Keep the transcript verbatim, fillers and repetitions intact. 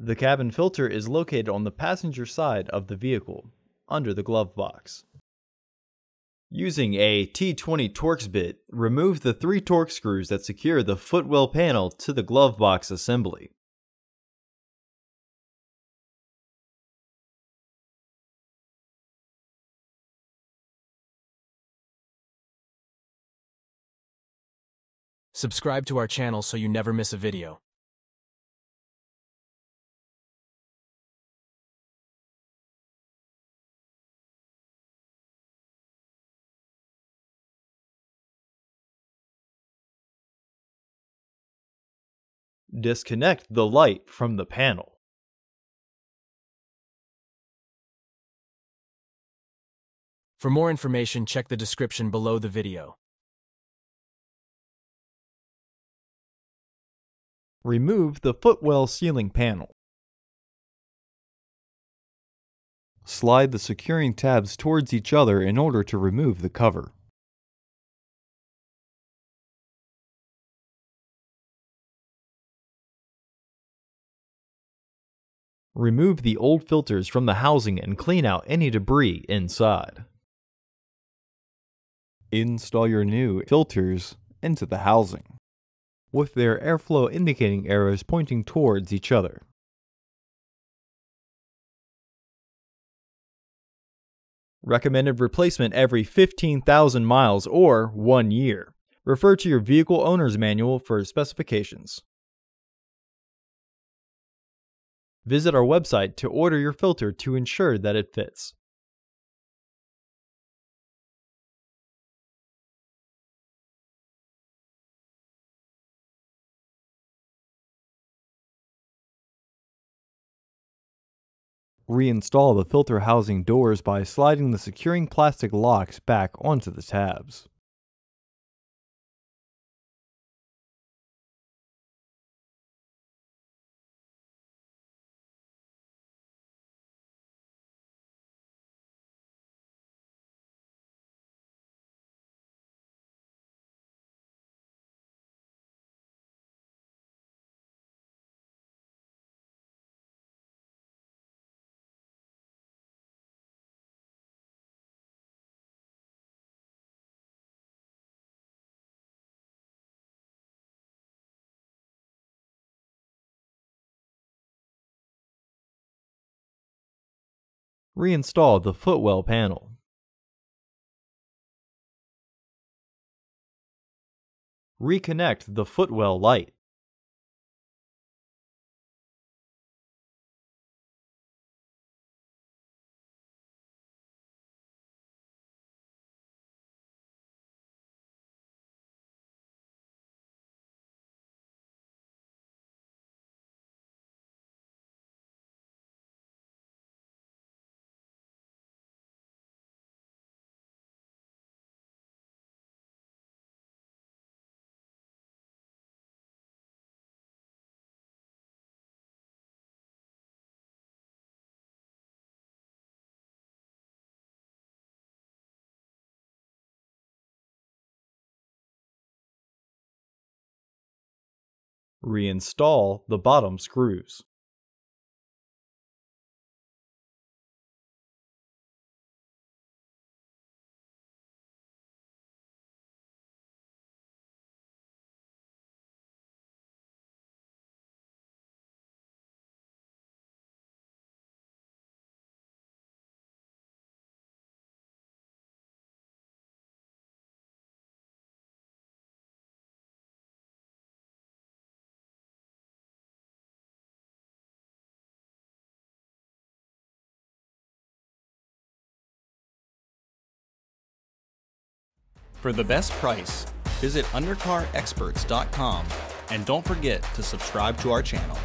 The cabin filter is located on the passenger side of the vehicle, under the glove box. Using a T twenty Torx bit, remove the three Torx screws that secure the footwell panel to the glove box assembly. Subscribe to our channel so you never miss a video. Disconnect the light from the panel. For more information, check the description below the video. Remove the footwell ceiling panel. Slide the securing tabs towards each other in order to remove the cover. Remove the old filters from the housing and clean out any debris inside. Install your new filters into the housing, with their airflow indicating arrows pointing towards each other. Recommended replacement every fifteen thousand miles or one year. Refer to your vehicle owner's manual for specifications. Visit our website to order your filter to ensure that it fits. Reinstall the filter housing doors by sliding the securing plastic locks back onto the tabs. Reinstall the footwell panel. Reconnect the footwell light. Reinstall the bottom screws. For the best price, visit undercar experts dot com and don't forget to subscribe to our channel.